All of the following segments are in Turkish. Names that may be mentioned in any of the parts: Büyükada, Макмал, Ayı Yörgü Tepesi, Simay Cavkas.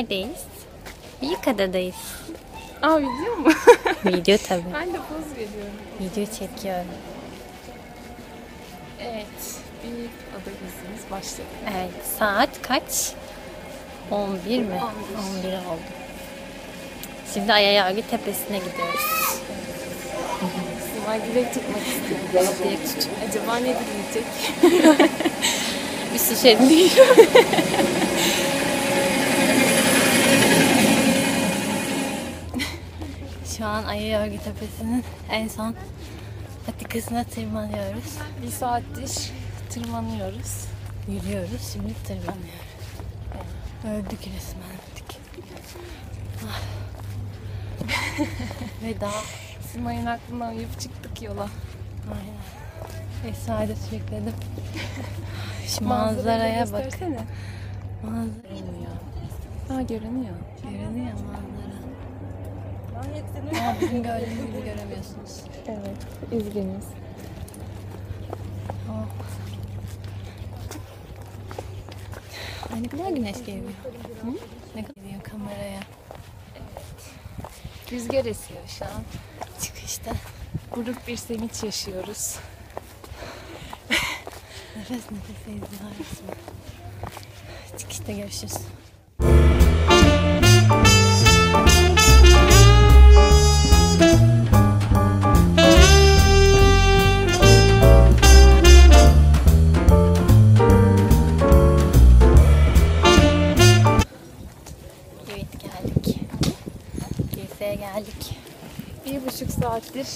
Neredeyiz? Büyükada'dayız. Aa, video mu? Video tabii. Ben de poz veriyorum. Video çekiyorum. Evet, Büyükada gezimiz başladı. Evet, saat kaç? 11 mi? 11 oldu. Şimdi Ayı Yörgü Tepesi'ne gidiyoruz. Simay dilek tutmak istiyorum. Dilek tutacağım. Acaba ne dileyecek? Bir şişe değil. Şu an Ayı Yörgü Tepesi'nin en son patikasına tırmanıyoruz. Bir saattir tırmanıyoruz. Yürüyoruz, şimdi tırmanıyoruz. Öldük resmen. Ah. Ve daha Simay'ın aklından uyup çıktık yola. Aynen. Esra'yı sürükledim. Şu manzaraya bak. Görünüyor. Ha, görünüyor. Görünüyor manzara. Ama bizim gördüğümüz gibi göremiyorsunuz. Evet, üzgünüz. Oh. Ay, ne kadar güneş geliyor. Hı? Ne kadar geliyor kameraya. Rüzgar esiyor şu an. Çıkışta. Buruk bir sevinç yaşıyoruz. Nefes nefese izliyoruz. Çıkışta görüşürüz. Geldik. 1,5 saattir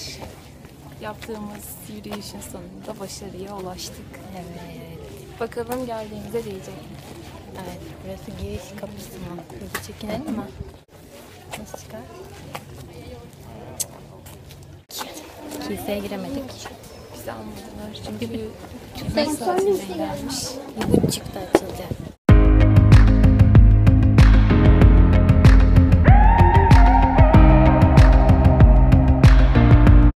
yaptığımız yürüyüşün sonunda başarıya ulaştık. Evet. Bakalım geldiğimize değecek mi? Evet. Burası giriş kapısı mı? Hızlı çekinelim mi? Nasıl çıkar? Kiliseye giremedik. Bizi almadılar çünkü 1,5 saat gelmiş. 1,5 da açılacak.